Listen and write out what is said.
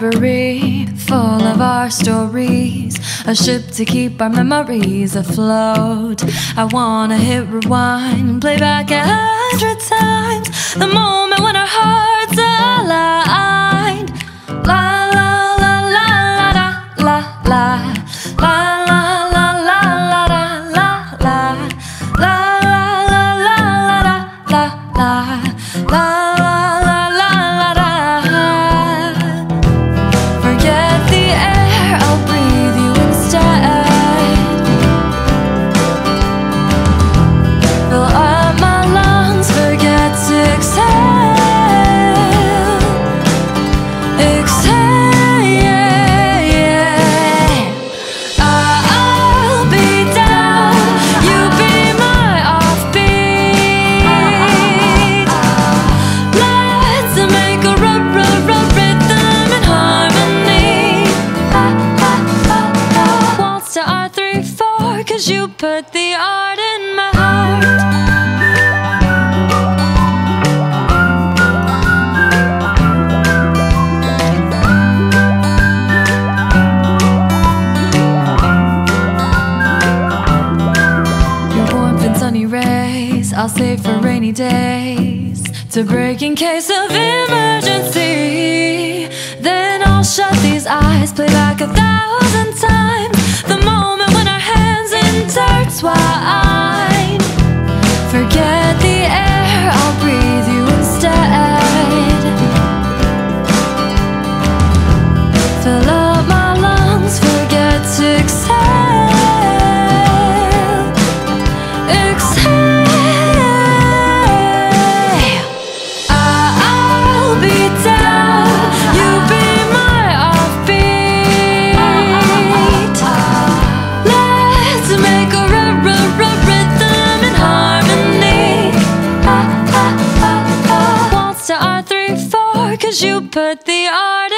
library full of our stories, a ship to keep our memories afloat. I wanna hit rewind and play back 100 times the moment when our hearts aligned. La la la la la la la la la la la la la la la la la la la la la la la. R3-4, 'cause you put the art in my heart. Your warmth and sunny rays I'll save for rainy days, to break in case of emergency. Then I'll shut these eyes, play back 1,000 times the moment when our hands intertwine. Forget the air, I'll breathe you instead. Fill up my lungs, forget to exhale. Exhale. I'll be down, you be my offbeat. Let's make a rhythm in harmony. Waltz to R3-4, 'cause you put the art in